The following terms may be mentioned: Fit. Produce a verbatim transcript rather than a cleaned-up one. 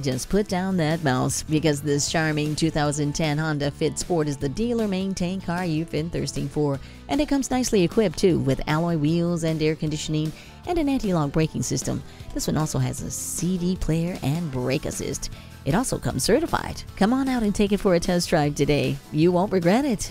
Just put down that mouse, because this charming two thousand ten Honda Fit Sport is the dealer-maintained car you've been thirsting for. And it comes nicely equipped too, with alloy wheels and air conditioning and an anti-lock braking system. This one also has a C D player and brake assist. It also comes certified. Come on out and take it for a test drive today. You won't regret it.